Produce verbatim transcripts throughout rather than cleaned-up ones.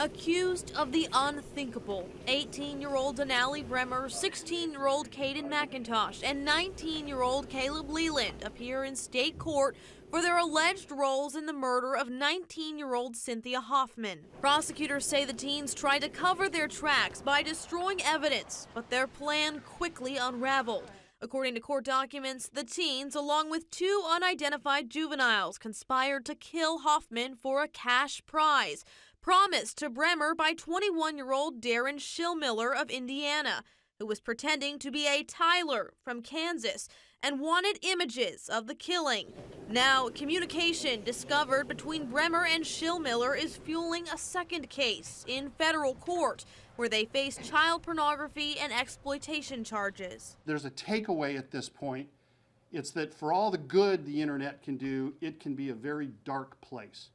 Accused of the unthinkable, eighteen-year-old Denali Brehmer, sixteen-year-old Caden McIntosh, and nineteen-year-old Caleb Leland appear in state court for their alleged roles in the murder of nineteen-year-old Cynthia Hoffman. Prosecutors say the teens tried to cover their tracks by destroying evidence, but their plan quickly unraveled. According to court documents, the teens, along with two unidentified juveniles, conspired to kill Hoffman for a cash prize promised to Brehmer by twenty-one-year-old Darin Schilmiller of Indiana, who was pretending to be a Tyler from Kansas and wanted images of the killing. Now, communication discovered between Brehmer and Schilmiller is fueling a second case in federal court, where they face child pornography and exploitation charges. There's a takeaway at this point. It's that for all the good the internet can do, it can be a very dark place,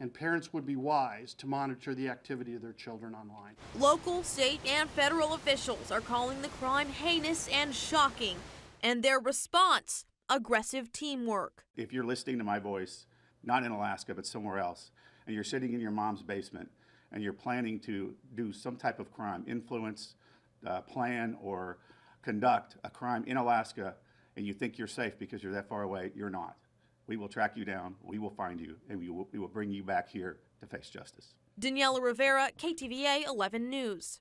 and parents would be wise to monitor the activity of their children online. Local, state, and federal officials are calling the crime heinous and shocking, and their response, aggressive teamwork. If you're listening to my voice, not in Alaska, but somewhere else, and you're sitting in your mom's basement, and you're planning to do some type of crime, influence, uh, plan, or conduct a crime in Alaska, and you think you're safe because you're that far away, you're not. We will track you down, we will find you, and we will, we will bring you back here to face justice. Daniela Rivera, K T V A eleven News.